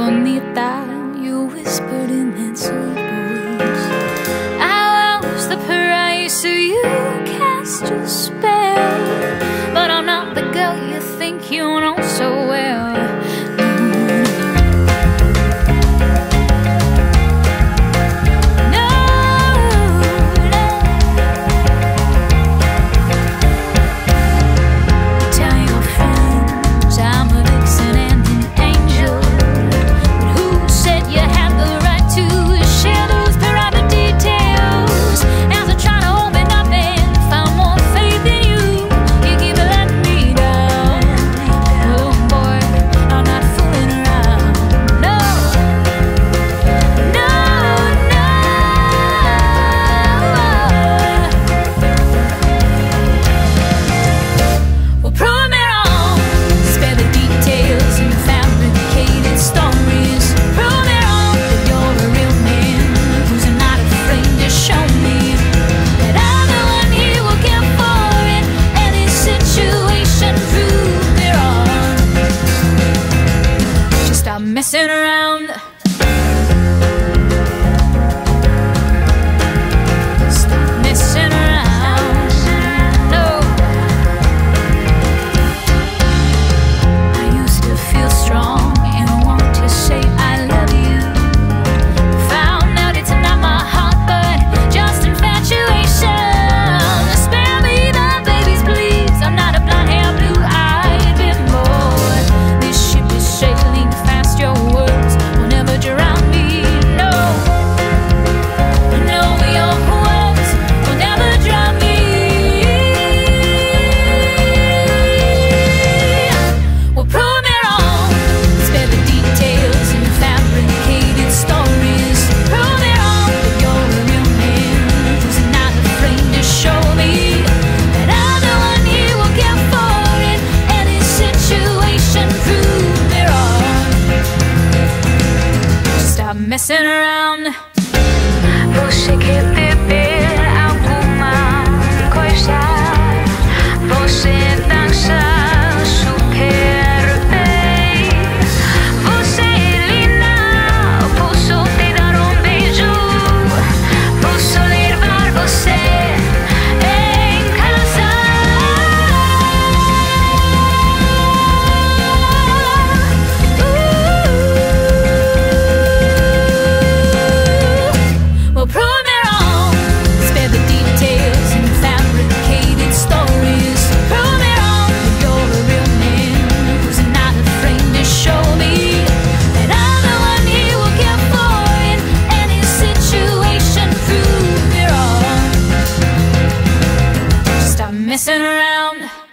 bonita, you whispered in that sweet voice. I was the price, so you cast your spell, but I'm not the girl you think you know so well. Messing around, stop messing around, no. I used to feel strong and want to say I love you. Found out it's not my heart, but just infatuation. Spare me the babies, please. I'm not a blonde hair, blue-eyed bimbo. This ship is sailing fast. Your words will never drown me, no. No, your words will never drown me. Well, prove me wrong. Spare the details and fabricated stories. Prove me wrong that you're a real man who's not afraid to show me that I'm the one he will care for in any situation. Prove me wrong. Stop messing around. Você quer beber alguma coisa? Você dança super bem. Você é linda, posso te dar beijo. Posso levar você em casa. Messing around.